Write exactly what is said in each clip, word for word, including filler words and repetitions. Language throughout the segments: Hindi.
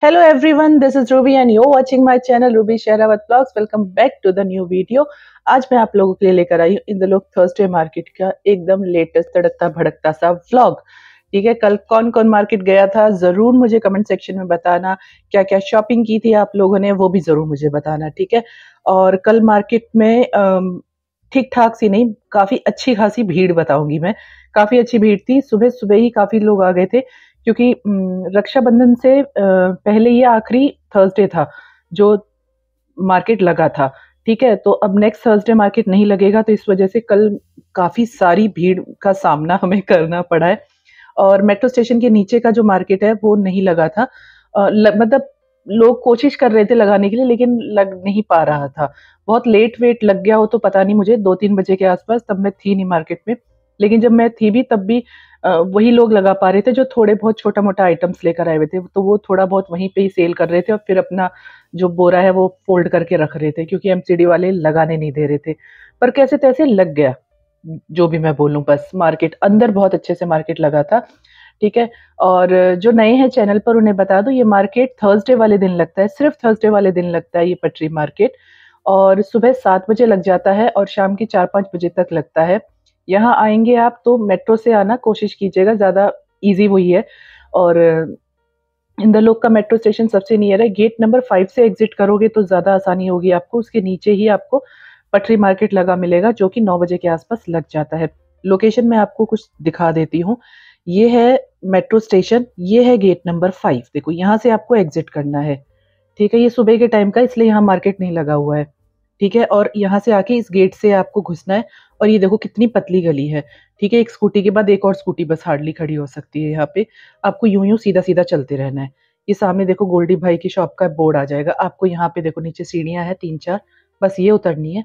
Hello everyone, this is Ruby and you're watching my channel Ruby Sherawat Vlogs. Welcome back to the new video. आज मैं आप लोगों के लिए लेकर आई हूँ इंदरलोक थर्सडे मार्केट का एकदम लेटेस्ट तड़कता भड़कता सा व्लॉग। ठीक है, कल कौन कौन मार्केट गया था जरूर मुझे कमेंट सेक्शन में बताना, क्या क्या शॉपिंग की थी आप लोगों ने वो भी जरूर मुझे बताना। ठीक है, और कल मार्केट में ठीक ठाक सी नहीं काफी अच्छी खासी भीड़ बताऊंगी मैं, काफी अच्छी भीड़ थी। सुबह सुबह ही काफी लोग आ गए थे क्योंकि रक्षाबंधन से पहले ये आखिरी थर्सडे था जो मार्केट लगा था। ठीक है, तो अब नेक्स्ट थर्सडे मार्केट नहीं लगेगा, तो इस वजह से कल काफ़ी सारी भीड़ का सामना हमें करना पड़ा है। और मेट्रो स्टेशन के नीचे का जो मार्केट है वो नहीं लगा था, मतलब लोग कोशिश कर रहे थे लगाने के लिए लेकिन लग नहीं पा रहा था। बहुत लेट वेट लग गया हो तो पता नहीं मुझे, दो तीन बजे के आसपास, तब मैं थी नहीं मार्केट में। लेकिन जब मैं थी भी तब भी वही लोग लगा पा रहे थे जो थोड़े बहुत छोटा मोटा आइटम्स लेकर आए हुए थे, तो वो थोड़ा बहुत वहीं पे ही सेल कर रहे थे और फिर अपना जो बोरा है वो फोल्ड करके रख रहे थे क्योंकि एमसीडी वाले लगाने नहीं दे रहे थे। पर कैसे तैसे लग गया, जो भी मैं बोलूँ, बस मार्केट अंदर बहुत अच्छे से मार्केट लगा था। ठीक है, और जो नए हैं चैनल पर उन्हें बता दो ये मार्केट थर्सडे वाले दिन लगता है, सिर्फ थर्सडे वाले दिन लगता है ये पटरी मार्केट। और सुबह सात बजे लग जाता है और शाम के चार पाँच बजे तक लगता है। यहाँ आएंगे आप तो मेट्रो से आना कोशिश कीजिएगा, ज़्यादा इजी वही है। और इंदरलोक का मेट्रो स्टेशन सबसे नियर है, गेट नंबर फाइव से एग्जिट करोगे तो ज़्यादा आसानी होगी आपको। उसके नीचे ही आपको पटरी मार्केट लगा मिलेगा जो कि नौ बजे के आसपास लग जाता है। लोकेशन मैं आपको कुछ दिखा देती हूँ, ये है मेट्रो स्टेशन, ये है गेट नंबर फाइव, देखो यहाँ से आपको एग्जिट करना है। ठीक है, ये सुबह के टाइम का इसलिए यहाँ मार्केट नहीं लगा हुआ है। ठीक है, और यहाँ से आके इस गेट से आपको घुसना है। और ये देखो कितनी पतली गली है। ठीक है, एक स्कूटी के बाद एक और स्कूटी बस हार्डली खड़ी हो सकती है यहाँ पे। आपको यूं यूं सीधा सीधा चलते रहना है। ये सामने देखो गोल्डी भाई की शॉप का बोर्ड आ जाएगा। आपको यहाँ पे देखो नीचे सीढ़ियाँ हैं तीन चार, बस ये उतरनी है।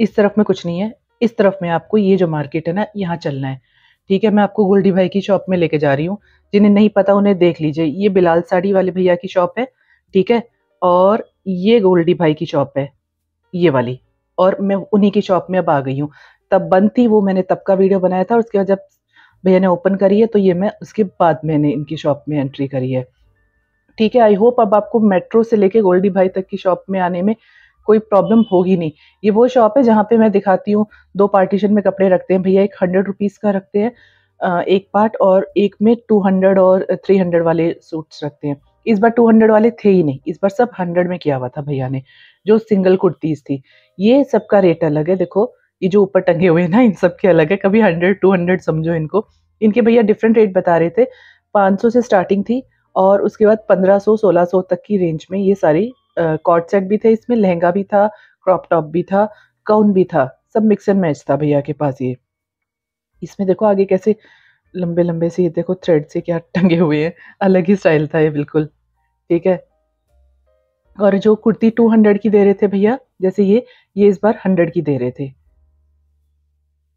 इस तरफ में कुछ नहीं है, इस तरफ में आपको ये जो मार्केट है ना यहाँ चलना है। ठीक है, मैं आपको गोल्डी भाई की शॉप में लेके जा रही हूँ, जिन्हें नहीं पता उन्हें देख लीजिए। ये बिलाल साड़ी वाले भैया की शॉप है। ठीक है, और ये गोल्डी भाई की शॉप है ये वाली, और मैं उन्हीं की शॉप में अब आ गई हूँ। तब बंद थी वो, मैंने तब का वीडियो बनाया था, उसके बाद जब भैया ने ओपन करी है तो ये मैं उसके बाद मैंने इनकी शॉप में एंट्री करी है। ठीक है, आई होप अब आपको मेट्रो से लेके गोल्डी भाई तक की शॉप में आने में कोई प्रॉब्लम होगी नहीं। ये वो शॉप है जहाँ पे मैं दिखाती हूँ, दो पार्टीशन में कपड़े रखते हैं भैया, एक हंड्रेड रुपीज़ का रखते हैं एक पार्ट और एक में टू हंड्रेड और थ्री हंड्रेड वाले सूट्स रखते हैं। इस बार टू हंड्रेड वाले थे ही नहीं, इस बार सब हंड्रेड में किया हुआ था भैया ने, जो सिंगल कुर्तीज़ थी। ये सबका रेट अलग है, देखो ये जो ऊपर टंगे हुए हैं ना इन सब के अलग है। कभी हंड्रेड टू हंड्रेड समझो इनको, इनके भैया डिफरेंट रेट बता रहे थे। पाँच सौ से स्टार्टिंग थी और उसके बाद पंद्रह सौ सोलह सौ तक की रेंज में ये सारी कॉर्ड सेट भी थे, इसमें लहंगा भी था, क्रॉप टॉप भी था, गाउन भी था, सब मिक्स एंड मैच था भैया के पास। ये इसमें देखो आगे कैसे लंबे लंबे से, ये देखो थ्रेड से क्या टंगे हुए हैं, अलग ही स्टाइल था ये बिल्कुल। ठीक है, और जो कुर्ती टू हंड्रेड की दे रहे थे भैया, जैसे ये ये इस बार हंड्रेड की दे रहे थे।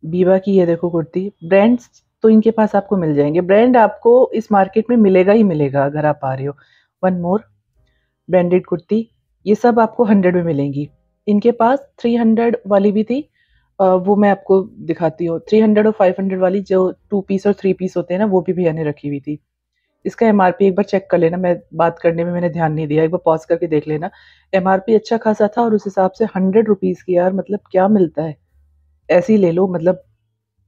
बीवा की ये देखो कुर्ती, ब्रांड्स तो इनके पास आपको मिल जाएंगे, ब्रांड आपको इस मार्केट में मिलेगा ही मिलेगा अगर आप आ रहे हो। वन मोर ब्रांडेड कुर्ती, ये सब आपको हंड्रेड में मिलेंगी। इनके पास थ्री हंड्रेड वाली भी थी, वो मैं आपको दिखाती हूँ। थ्री हंड्रेड और फाइव हंड्रेड वाली जो टू पीस और थ्री पीस होते हैं ना वो भी भैया ने रखी हुई थी। इसका एमआरपी एक बार चेक कर लेना, मैं बात करने में मैंने ध्यान नहीं दिया, एक बार पॉज करके देख लेना। एमआरपी अच्छा खासा था और उस हिसाब से हंड्रेड रुपीज़ की, यार मतलब क्या मिलता है, ऐसी ले लो, मतलब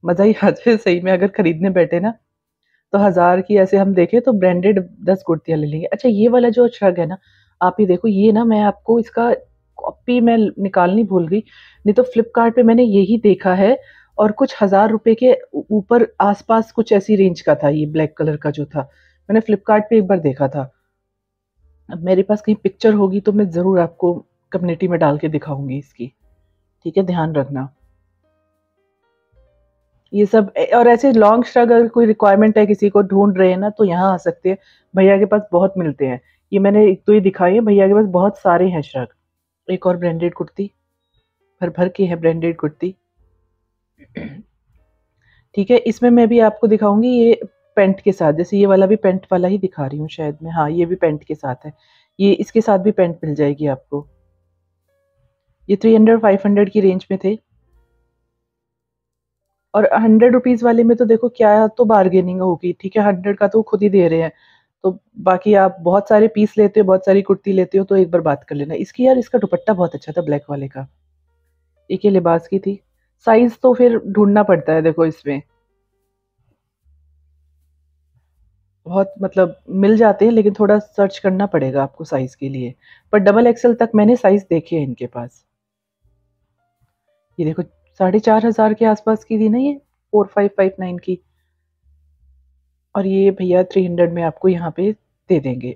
मज़ा ही आ जाए सही में। अगर खरीदने बैठे ना तो हज़ार की ऐसे हम देखें तो ब्रांडेड दस कुर्तियाँ ले लेंगे। अच्छा, ये वाला जो शर्ग है ना आप ये देखो, ये ना मैं आपको इसका कॉपी मैं निकालनी भूल गई, नहीं तो फ्लिपकार्ट पे मैंने यही देखा है और कुछ हज़ार रुपए के ऊपर आसपास कुछ ऐसी रेंज का था। ये ब्लैक कलर का जो था मैंने फ्लिपकार्ट पे एक बार देखा था। अब मेरे पास कहीं पिक्चर होगी तो मैं ज़रूर आपको कम्युनिटी में डाल के दिखाऊंगी इसकी। ठीक है, ध्यान रखना ये सब। और ऐसे लॉन्ग शर्ट अगर कोई रिक्वायरमेंट है, किसी को ढूंढ रहे हैं ना तो यहाँ आ सकते हैं, भैया के पास बहुत मिलते हैं। ये मैंने एक तो ये दिखाई है, भैया के पास बहुत सारे हैं शर्ट। एक और ब्रांडेड कुर्ती, भर भर की है ब्रांडेड कुर्ती। ठीक है, इसमें मैं भी आपको दिखाऊंगी ये पेंट के साथ, जैसे ये वाला भी पेंट वाला ही दिखा रही हूँ शायद मैं, हाँ ये भी पेंट के साथ है, ये इसके साथ भी पेंट मिल जाएगी आपको। ये थ्री हंड्रेड फाइव हंड्रेड की रेंज में थे। और हंड्रेड रुपीज़ वाले में तो देखो क्या तो बार्गेनिंग होगी। ठीक है, हंड्रेड का तो खुद ही दे रहे हैं तो बाकी आप बहुत सारे पीस लेते हो, बहुत सारी कुर्ती लेते हो, तो एक बार बात कर लेना इसकी। यार इसका दुपट्टा बहुत अच्छा था ब्लैक वाले का, एक ही लिबास की थी। साइज तो फिर ढूंढना पड़ता है, देखो इसमें बहुत मतलब मिल जाते हैं, लेकिन थोड़ा सर्च करना पड़ेगा आपको साइज के लिए। पर डबल एक्सएल तक मैंने साइज देखे हैं इनके पास। ये देखो साढ़े चार हजार के आसपास की थी ना ये, फोर फाइव फाइव नाइन की, और ये भैया थ्री हंड्रेड में आपको यहाँ पे दे देंगे।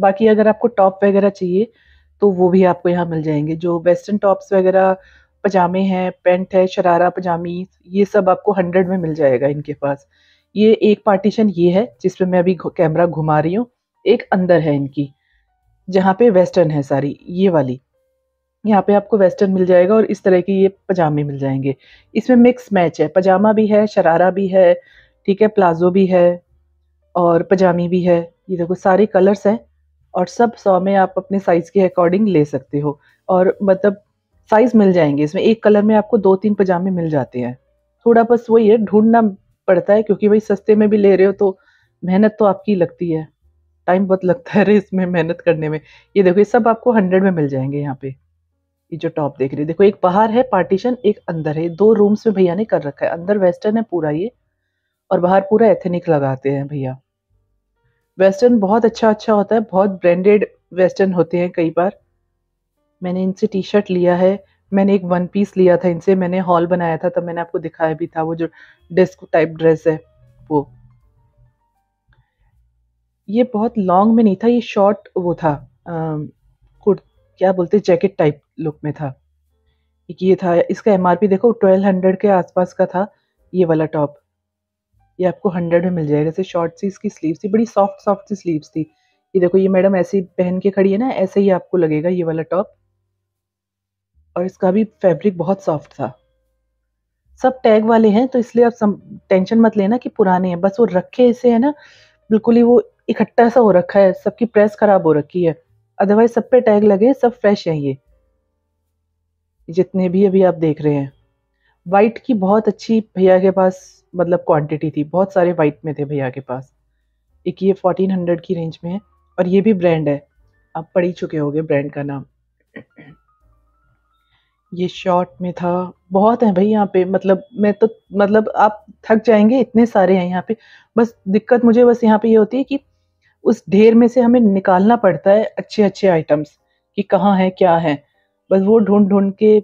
बाकी अगर आपको टॉप वगैरह चाहिए तो वो भी आपको यहाँ मिल जाएंगे, जो वेस्टर्न टॉप्स वगैरह, पजामे हैं, पेंट है, शरारा, पजामी, ये सब आपको हंड्रेड में मिल जाएगा इनके पास। ये एक पार्टीशन ये है जिसपे मैं अभी कैमरा घुमा रही हूँ, एक अंदर है इनकी जहाँ पे वेस्टर्न है सारी, ये वाली यहाँ पे आपको वेस्टर्न मिल जाएगा और इस तरह के ये पजामे मिल जाएंगे। इसमें मिक्स मैच है, पजामा भी है, शरारा भी है, ठीक है, प्लाजो भी है और पजामी भी है। ये देखो सारे कलर्स हैं और सब सौ में आप अपने साइज़ के अकॉर्डिंग ले सकते हो, और मतलब साइज़ मिल जाएंगे। इसमें एक कलर में आपको दो तीन पजामे मिल जाते हैं, थोड़ा बस वही है ढूंढना पड़ता है, क्योंकि भाई सस्ते में भी ले रहे हो तो मेहनत तो आपकी लगती है, टाइम बहुत लगता है इसमें मेहनत करने में। ये देखो ये सब आपको हंड्रेड में मिल जाएंगे यहाँ पे। ये जो टॉप देख रहे हैं, देखो एक बाहर है पार्टीशन, एक अंदर है, दो रूम्स में भैया ने कर रखा है। अंदर वेस्टर्न है पूरा ये, और बाहर पूरा एथनिक लगाते हैं भैया। वेस्टर्न बहुत अच्छा अच्छा होता है, बहुत ब्रांडेड वेस्टर्न होते हैं। कई बार मैंने इनसे टी शर्ट लिया है, मैंने एक वन पीस लिया था इनसे, मैंने हॉल बनाया था तब, मैंने आपको दिखाया भी था, वो जो डेस्क टाइप ड्रेस है वो। ये बहुत लॉन्ग में नहीं था, ये शॉर्ट वो था, कुर्त क्या बोलते जैकेट टाइप लुक में था ये था। इसका एमआरपी देखो ट्वेल्व हंड्रेड के आसपास का था ये वाला टॉप, ये आपको हंड्रेड में मिल जाएगा। जैसे शॉर्ट सी इसकी स्लीव्स थी, बड़ी सॉफ्ट सॉफ्ट सी स्लीव्स थी। ये देखो ये मैडम ऐसे पहन के खड़ी है ना, ऐसे ही आपको लगेगा ये वाला टॉप, और इसका भी फैब्रिक बहुत सॉफ्ट था। सब टैग वाले हैं तो इसलिए आप टेंशन मत लेना कि पुराने हैं, बस वो रखे ऐसे है ना, बिल्कुल ही वो इकट्ठा सा हो रखा है, सबकी प्रेस खराब हो रखी है, अदरवाइज सब पे टैग लगे, सब फ्रेश हैं ये जितने भी अभी आप देख रहे हैं। वाइट की बहुत अच्छी भैया के पास मतलब क्वांटिटी थी, बहुत सारे वाइट में थे भैया के पास। एक ये फोर्टीन हंड्रेड की रेंज में है, और ये भी ब्रांड है, आप पढ़ ही चुके होंगे ब्रांड का नाम। ये शॉर्ट में था, बहुत है भाई यहाँ पे, मतलब मैं तो मतलब आप थक जाएंगे, इतने सारे हैं यहाँ पे। बस दिक्कत मुझे बस यहाँ पे ये यह होती है कि उस ढेर में से हमें निकालना पड़ता है अच्छे अच्छे आइटम्स कि कहाँ है क्या है, बस वो ढूंढ ढूंढ के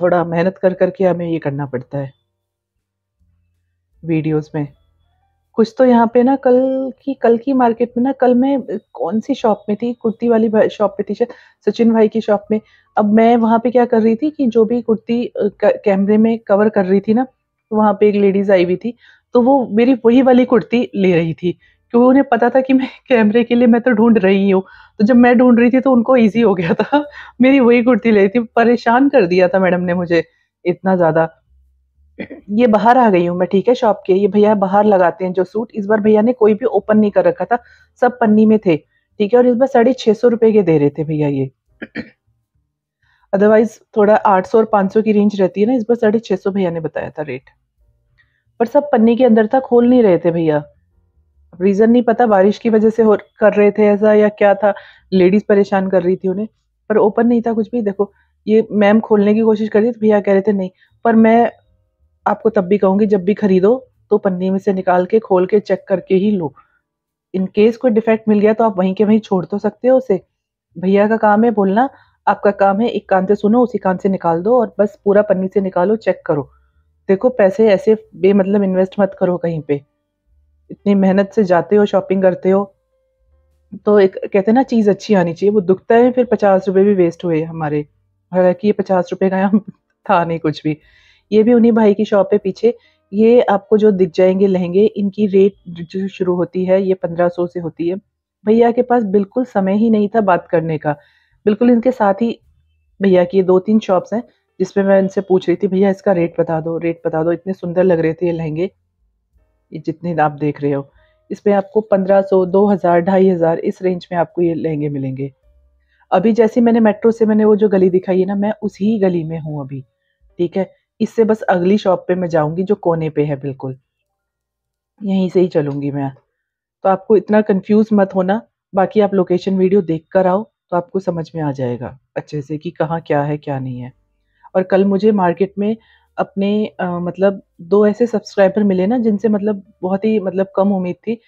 थोड़ा मेहनत कर करके हमें ये करना पड़ता है वीडियोस में। कुछ तो यहाँ पे ना कल की कल की मार्केट में ना, कल मैं कौन सी शॉप में थी, कुर्ती वाली शॉप पे थी शायद, सचिन भाई की शॉप में। अब मैं वहाँ पे क्या कर रही थी कि जो भी कुर्ती कैमरे में कवर कर रही थी ना, तो वहाँ पे एक लेडीज आई हुई थी, तो वो मेरी वही वाली कुर्ती ले रही थी, क्योंकि उन्हें पता था कि मैं कैमरे के लिए मैं तो ढूंढ रही हूँ। तो जब मैं ढूंढ रही थी तो उनको ईजी हो गया था, मेरी वही कुर्ती ले रही थी। परेशान कर दिया था मैडम ने मुझे इतना ज़्यादा। ये बाहर आ गई हूँ मैं, ठीक है, शॉप के। ये भैया बाहर लगाते हैं जो सूट, इस बार भैया ने कोई भी ओपन नहीं कर रखा था, सब पन्नी में थे, ठीक है। और इस बार साढ़े छः सौ रुपये के दे रहे थे भैया ये, अदरवाइज थोड़ा आठ सौ और पाँच सौ की रेंज रहती है ना, इस बार साढ़े छः सौ भैया ने बताया था रेट। पर सब पन्नी के अंदर था, खोल नहीं रहे थे भैया, रीज़न नहीं पता बारिश की वजह से हो कर रहे थे ऐसा या क्या था, लेडीज़ परेशान कर रही थी उन्हें, पर ओपन नहीं था कुछ भी। देखो ये मैम खोलने की कोशिश कर रही थी, भैया कह रहे थे नहीं, पर मैं आपको तब भी कहूँगी जब भी खरीदो तो पन्नी में से निकाल के खोल के चेक करके ही लो। इन केस कोई डिफेक्ट मिल गया तो आप वहीं के वहीं छोड़ तो सकते हो उसे, भैया का काम है बोलना, आपका काम है एक कान से सुनो उसी कान से निकाल दो, और बस पूरा पन्नी से निकालो, चेक करो। देखो पैसे ऐसे बेमतलब इन्वेस्ट मत करो कहीं पे, इतनी मेहनत से जाते हो शॉपिंग करते हो तो एक कहते हैं ना चीज़ अच्छी आनी चाहिए, वो दुखता है फिर। पचास रुपये भी वेस्ट हुए हमारे, हालांकि ये पचास रुपये का यहाँ था नहीं कुछ भी। ये भी उन्हीं भाई की शॉप है पीछे। ये आपको जो दिख जाएंगे लहंगे, इनकी रेट जो शुरू होती है ये पंद्रह सौ से होती है। भैया के पास बिल्कुल समय ही नहीं था बात करने का, बिल्कुल। इनके साथ ही भैया की दो तीन शॉप्स हैं जिसपे मैं इनसे पूछ रही थी, भैया इसका रेट बता दो, रेट बता दो। इतने सुंदर लग रहे थे ये लहंगे, ये जितने आप देख रहे हो। इसमें आपको पंद्रह सौ, दो हज़ार, ढाई हज़ार, इस रेंज में आपको ये लहंगे मिलेंगे। अभी जैसे मैंने मेट्रो से मैंने वो जो गली दिखाई है ना, मैं उसी गली में हूँ अभी, ठीक है। इससे बस अगली शॉप पे मैं जाऊंगी जो कोने पे है, बिल्कुल यहीं से ही चलूंगी मैं। तो आपको इतना कंफ्यूज मत होना। बाकी आप लोकेशन वीडियो देख कर आओ तो आपको समझ में आ जाएगा अच्छे से कि कहाँ क्या है क्या नहीं है। और कल मुझे मार्केट में अपने आ, मतलब दो ऐसे सब्सक्राइबर मिले ना जिनसे मतलब बहुत ही मतलब कम उम्मीद थी।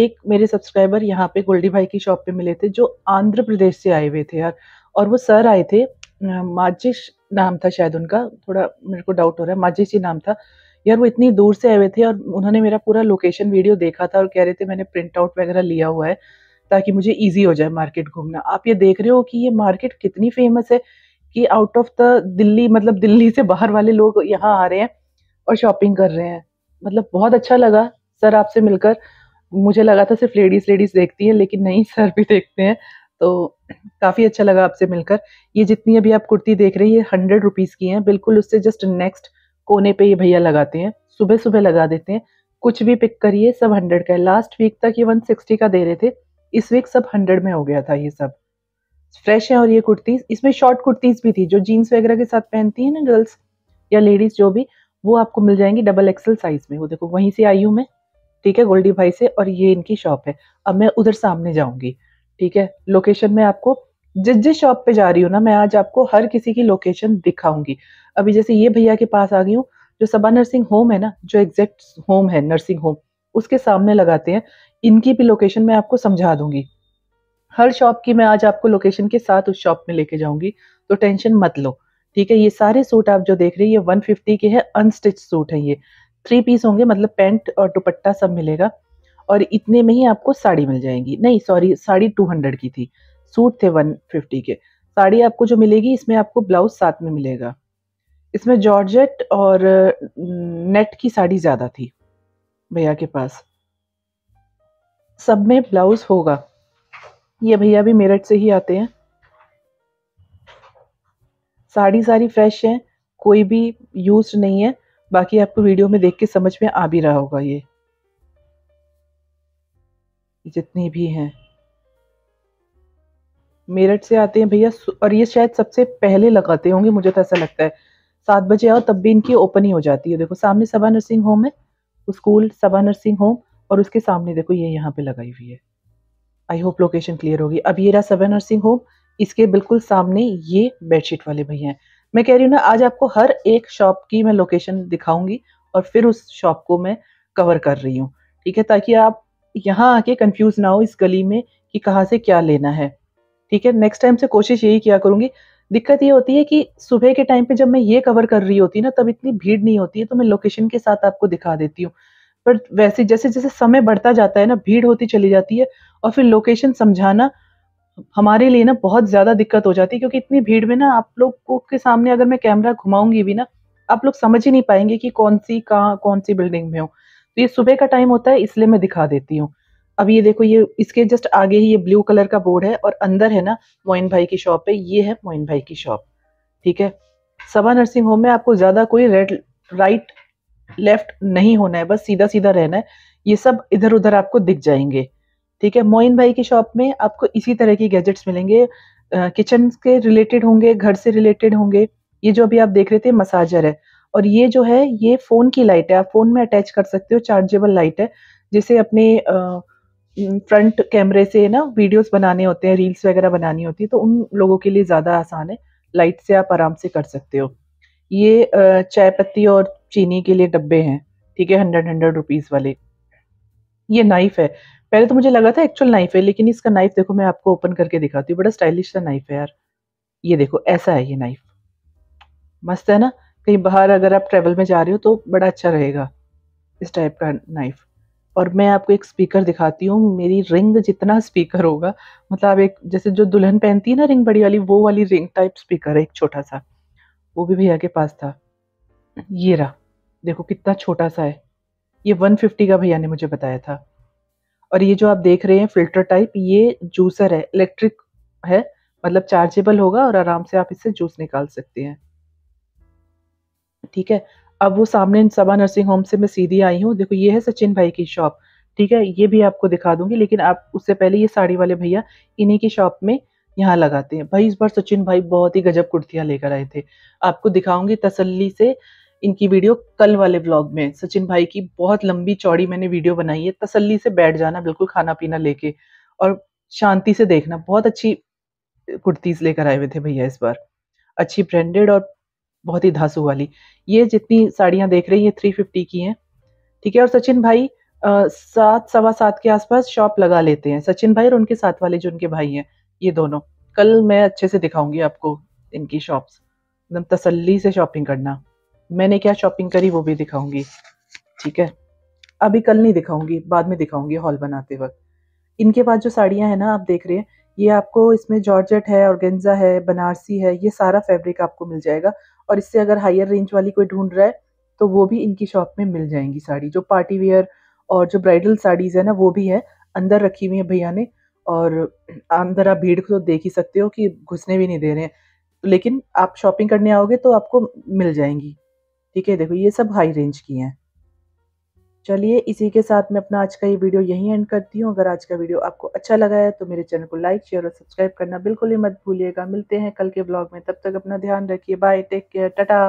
एक मेरे सब्सक्राइबर यहाँ पे गोल्डी भाई की शॉप पे मिले थे जो आंध्र प्रदेश से आए हुए थे यार, और वो सर आए थे, माजिश नाम था शायद उनका, थोड़ा मेरे को डाउट हो रहा है, माजिश ही नाम था यार। वो इतनी दूर से आए हुए थे और उन्होंने मेरा पूरा लोकेशन वीडियो देखा था और कह रहे थे मैंने प्रिंट आउट वगैरह लिया हुआ है ताकि मुझे ईजी हो जाए मार्केट घूमना। आप ये देख रहे हो कि ये मार्केट कितनी फेमस है कि आउट ऑफ द दिल्ली मतलब दिल्ली से बाहर वाले लोग यहाँ आ रहे हैं और शॉपिंग कर रहे हैं। मतलब बहुत अच्छा लगा सर आपसे मिलकर। मुझे लगा था सिर्फ लेडीज लेडीज देखती हैं, लेकिन नहीं, सर भी देखते हैं। तो काफ़ी अच्छा लगा आपसे मिलकर। ये जितनी अभी आप कुर्ती देख रही है हंड्रेड रुपीज़ की हैं, बिल्कुल उससे जस्ट नेक्स्ट कोने पे ये भैया लगाते हैं, सुबह सुबह लगा देते हैं। कुछ भी पिक करिए सब हंड्रेड का है। लास्ट वीक तक ये वन सिक्सटी का दे रहे थे, इस वीक सब हंड्रेड में हो गया था। ये सब फ्रेश है। और ये कुर्तीज़, इसमें शॉर्ट कुर्तीज़ भी थी जो जीन्स वगैरह के साथ पहनती है ना गर्ल्स या लेडीज़ जो भी, वो आपको मिल जाएंगी डबल एक्सल साइज़ में। वो देखो वहीं से आई हूँ मैं, ठीक है, गोल्डी भाई से, और ये इनकी शॉप है। अब मैं उधर सामने जाऊँगी, ठीक है। लोकेशन में आपको जिस जिस शॉप पे जा रही हूँ ना मैं, आज आपको हर किसी की लोकेशन दिखाऊंगी। अभी जैसे ये भैया के पास आ गई हूँ जो सबा नर्सिंग होम है ना, जो एग्जैक्ट होम है नर्सिंग होम, उसके सामने लगाते हैं। इनकी भी लोकेशन मैं आपको समझा दूंगी, हर शॉप की मैं आज आपको लोकेशन के साथ उस शॉप में लेके जाऊंगी, तो टेंशन मत लो, ठीक है। ये सारे सूट आप जो देख रहे हैं ये वन फिफ्टी के हैं, अनस्टिच सूट है। ये थ्री पीस होंगे, मतलब पैंट और दुपट्टा सब मिलेगा। और इतने में ही आपको साड़ी मिल जाएंगी, नहीं सॉरी साड़ी टू हंड्रेड की थी, सूट थे वन फिफ्टी के। साड़ी आपको जो मिलेगी इसमें आपको ब्लाउज साथ में मिलेगा। इसमें जॉर्जेट और नेट की साड़ी ज़्यादा थी भैया के पास, सब में ब्लाउज होगा। ये भैया भी मेरठ से ही आते हैं। साड़ी सारी फ्रेश है, कोई भी यूज्ड नहीं है। बाकी आपको वीडियो में देख के समझ में आ भी रहा होगा। ये जितनी भी हैं मेरठ से आते हैं भैया, और ये शायद सबसे पहले लगाते होंगे, मुझे तो ऐसा लगता है। सात बजे आओ तब भी इनकी ओपन ही हो जाती है। देखो सामने सबा नर्सिंग होम है, स्कूल सबा नर्सिंग होम, और उसके सामने देखो ये यहाँ पे लगाई हुई है। आई होप लोकेशन क्लियर होगी। अब ये रहा सबा नर्सिंग होम, इसके बिल्कुल सामने ये बेडशीट वाले भैया हैं। मैं कह रही हूँ ना आज आपको हर एक शॉप की मैं लोकेशन दिखाऊंगी और फिर उस शॉप को मैं कवर कर रही हूँ, ठीक है, ताकि आप यहाँ आके कंफ्यूज ना हो इस गली में कि कहाँ से क्या लेना है, ठीक है। नेक्स्ट टाइम से कोशिश यही किया करूँगी। दिक्कत ये होती है कि सुबह के टाइम पे जब मैं ये कवर कर रही होती ना तब इतनी भीड़ नहीं होती है, तो मैं लोकेशन के साथ आपको दिखा देती हूँ। पर वैसे जैसे जैसे समय बढ़ता जाता है ना भीड़ होती चली जाती है, और फिर लोकेशन समझाना हमारे लिए ना बहुत ज़्यादा दिक्कत हो जाती है, क्योंकि इतनी भीड़ में ना आप लोग को के सामने अगर मैं कैमरा घुमाऊंगी भी ना आप लोग समझ ही नहीं पाएंगे कि कौन सी कहाँ कौन सी बिल्डिंग में हो। तो ये सुबह का टाइम होता है इसलिए मैं दिखा देती हूँ। अब ये देखो ये इसके जस्ट आगे ही ये ब्लू कलर का बोर्ड है और अंदर है ना मोइन भाई की शॉप है। ये है मोइन भाई की शॉप, ठीक है। सबा नर्सिंग होम में आपको ज़्यादा कोई रेड राइट लेफ्ट नहीं होना है, बस सीधा सीधा रहना है। ये सब इधर उधर आपको दिख जाएंगे, ठीक है। मोइन भाई की शॉप में आपको इसी तरह की गैजेट्स मिलेंगे, किचन के रिलेटेड होंगे, घर से रिलेटेड होंगे। ये जो अभी आप देख रहे थे मसाजर है, और ये जो है ये फ़ोन की लाइट है, आप फ़ोन में अटैच कर सकते हो, चार्जेबल लाइट है, जिसे अपने आ, फ्रंट कैमरे से ना वीडियोस बनाने होते हैं, रील्स वगैरह बनानी होती है, तो उन लोगों के लिए ज़्यादा आसान है। लाइट से आप आराम से कर सकते हो। ये चाय पत्ती और चीनी के लिए डब्बे हैं, ठीक है, हंड्रेड हंड्रेड रुपीज़ वाले। ये नाइफ़ है, पहले तो मुझे लगा था एक्चुअल नाइफ़ है, लेकिन इसका नाइफ़ देखो मैं आपको ओपन करके दिखाती हूँ। बड़ा स्टाइलिश सा नाइफ़ है यार, ये देखो ऐसा है ये नाइफ़, मस्त है ना। कहीं बाहर अगर आप ट्रैवल में जा रहे हो तो बड़ा अच्छा रहेगा इस टाइप का नाइफ़। और मैं आपको एक स्पीकर दिखाती हूँ, मेरी रिंग जितना स्पीकर होगा, मतलब एक जैसे जो दुल्हन पहनती है ना रिंग बड़ी वाली, वो वाली रिंग टाइप स्पीकर है एक छोटा सा, वो भी भैया के पास था। ये रहा देखो कितना छोटा सा है, ये वन फिफ्टी का भैया ने मुझे बताया था। और ये जो आप देख रहे हैं फिल्टर टाइप, ये जूसर है, इलेक्ट्रिक है, मतलब चार्जेबल होगा और आराम से आप इससे जूस निकाल सकते हैं, ठीक है। अब वो सामने सबा नर्सिंग होम से मैं सीधी आई हूँ। देखो ये है सचिन भाई की शॉप, ठीक है, ये भी आपको दिखा दूंगी, लेकिन आप उससे पहले ये साड़ी वाले भैया इन्हीं की शॉप में यहाँ लगाते हैं। भाई इस बार सचिन भाई बहुत ही गजब कुर्तियाँ लेकर आए थे, आपको दिखाऊंगी तसल्ली से इनकी वीडियो कल वाले व्लॉग में, सचिन भाई की बहुत लंबी चौड़ी मैंने वीडियो बनाई है। तसल्ली से बैठ जाना, बिल्कुल खाना पीना लेके और शांति से देखना। बहुत अच्छी कुर्तीज़ लेकर आए हुए थे भैया इस बार, अच्छी ब्रांडेड और बहुत ही धांसू वाली। ये जितनी साड़ियाँ देख रही हैं थ्री फिफ्टी की हैं, ठीक है। और सचिन भाई सात सवा सात के आसपास शॉप लगा लेते हैं, सचिन भाई और उनके साथ वाले जो उनके भाई हैं, ये दोनों। कल मैं अच्छे से दिखाऊंगी आपको इनकी शॉप्स, एकदम तसल्ली से शॉपिंग करना। मैंने क्या शॉपिंग करी वो भी दिखाऊंगी, ठीक है। अभी कल नहीं दिखाऊंगी, बाद में दिखाऊंगी हॉल बनाते वक्त। इनके पास जो साड़ियाँ हैं ना आप देख रहे हैं, ये आपको इसमें जॉर्जेट है, ऑर्गेन्जा है, बनारसी है, ये सारा फैब्रिक आपको मिल जाएगा। और इससे अगर हायर रेंज वाली कोई ढूंढ रहा है तो वो भी इनकी शॉप में मिल जाएंगी साड़ी। जो पार्टी वेयर और जो ब्राइडल साड़ीज़ है ना वो भी है, अंदर रखी हुई है भैया ने। और अंदर आप भीड़ को देख ही सकते हो कि घुसने भी नहीं दे रहे हैं, लेकिन आप शॉपिंग करने आओगे तो आपको मिल जाएंगी, ठीक है। देखो ये सब हाई रेंज की हैं। चलिए इसी के साथ मैं अपना आज का ये वीडियो यहीं एंड करती हूँ। अगर आज का वीडियो आपको अच्छा लगा है तो मेरे चैनल को लाइक, शेयर और सब्सक्राइब करना बिल्कुल ही मत भूलिएगा। मिलते हैं कल के ब्लॉग में, तब तक अपना ध्यान रखिए। Bye, take care, Tata.